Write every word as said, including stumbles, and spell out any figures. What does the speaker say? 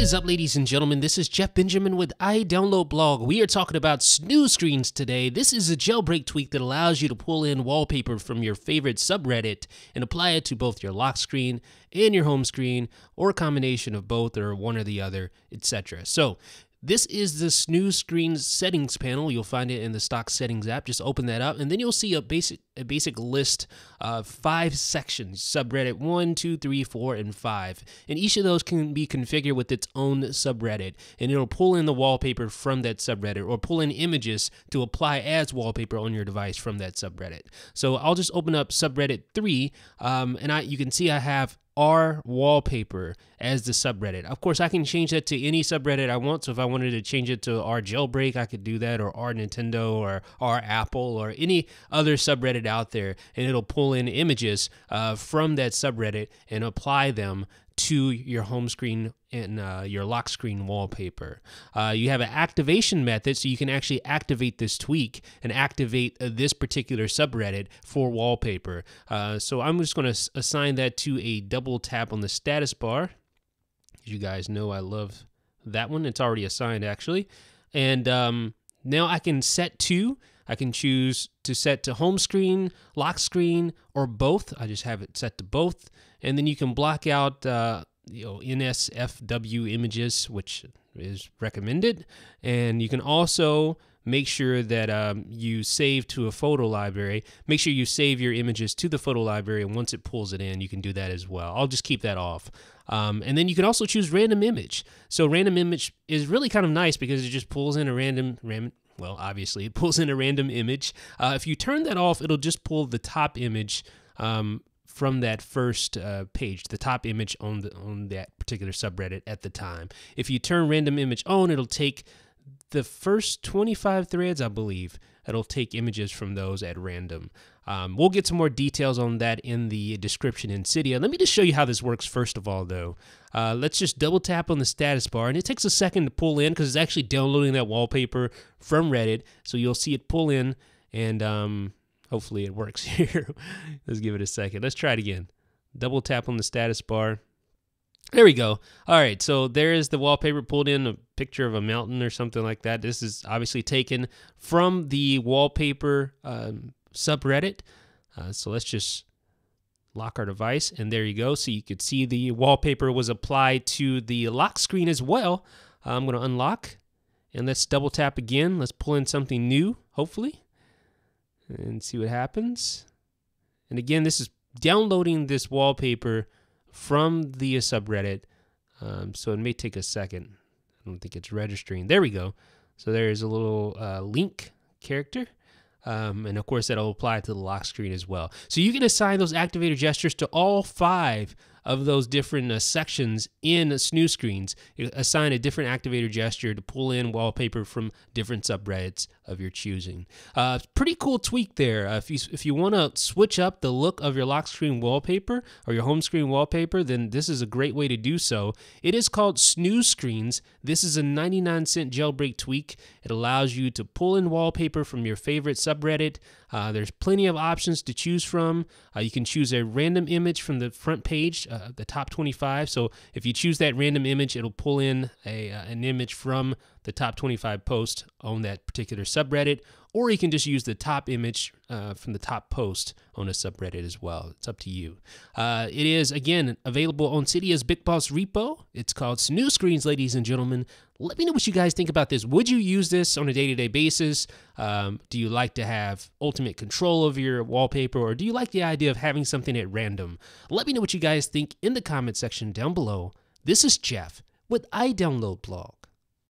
is up, ladies and gentlemen? This is Jeff Benjamin with iDownloadBlog. We are talking about SnooScreens today. This is a jailbreak tweak that allows you to pull in wallpaper from your favorite subreddit and apply it to both your lock screen and your home screen, or a combination of both, or one or the other, et cetera. So this is the SnooScreens settings panel. You'll find it in the stock settings app. Just open that up, and then you'll see a basic a basic list of five sections: subreddit one, two, three, four, and five. And each of those can be configured with its own subreddit, and it'll pull in the wallpaper from that subreddit, or pull in images to apply as wallpaper on your device from that subreddit. So I'll just open up subreddit three, um, and I you can see I have R wallpaper as the subreddit. Of course, I can change that to any subreddit I want. So if I wanted to change it to R jailbreak, I could do that, or R Nintendo, or R Apple, or any other subreddit out there, and it'll pull in images uh, from that subreddit and apply them to your home screen and uh, your lock screen wallpaper. Uh, you have an activation method, so you can actually activate this tweak and activate uh, this particular subreddit for wallpaper. Uh, so I'm just going to assign that to a double tap on the status bar. As you guys know, I love that one. It's already assigned, actually. And um, now I can set to. I can choose to set to home screen, lock screen, or both. I just have it set to both. And then you can block out uh, you know, N S F W images, which is recommended. And you can also make sure that um, you save to a photo library. Make sure you save your images to the photo library, and once it pulls it in, you can do that as well. I'll just keep that off. Um, and then you can also choose random image. So random image is really kind of nice because it just pulls in a random random. Well, obviously, it pulls in a random image. Uh, if you turn that off, it'll just pull the top image um, from that first uh, page, the top image on, the, on that particular subreddit at the time. If you turn random image on, it'll take the first twenty-five threads, I believe. It'll take images from those at random. Um, we'll get some more details on that in the description in Cydia. Let me just show you how this works first of all, though. Uh, let's just double tap on the status bar, and it takes a second to pull in because it's actually downloading that wallpaper from Reddit. So you'll see it pull in, and um, hopefully it works here. Let's give it a second. Let's try it again. Double tap on the status bar. There we go. All right, so there is the wallpaper pulled in, a picture of a mountain or something like that. This is obviously taken from the wallpaper um, subreddit. Uh, so let's just lock our device, and there you go. So you could see the wallpaper was applied to the lock screen as well. Uh, I'm going to unlock, and let's double tap again. Let's pull in something new, hopefully, and see what happens. And again, this is downloading this wallpaper from the subreddit, um, so it may take a second. I don't think it's registering. There we go. So there is a little uh, link character, um, and of course that'll apply to the lock screen as well. So you can assign those activator gestures to all five of those different uh, sections in SnooScreens. Assign a different activator gesture to pull in wallpaper from different subreddits of your choosing. Uh, pretty cool tweak there. Uh, if you if you want to switch up the look of your lock screen wallpaper or your home screen wallpaper, then this is a great way to do so. It is called SnooScreens. This is a ninety-nine cent jailbreak tweak. It allows you to pull in wallpaper from your favorite subreddit. Uh, there's plenty of options to choose from. Uh, you can choose a random image from the front page, Uh, the top twenty-five. So if you choose that random image, it'll pull in a uh, an image from the top twenty-five post on that particular subreddit, or you can just use the top image uh, from the top post on a subreddit as well. It's up to you. Uh, it is, again, available on Cydia's Big Boss Repo. It's called SnooScreens, ladies and gentlemen. Let me know what you guys think about this. Would you use this on a day-to-day basis? Um, do you like to have ultimate control over your wallpaper, or do you like the idea of having something at random? Let me know what you guys think in the comment section down below. This is Jeff with iDownloadBlog.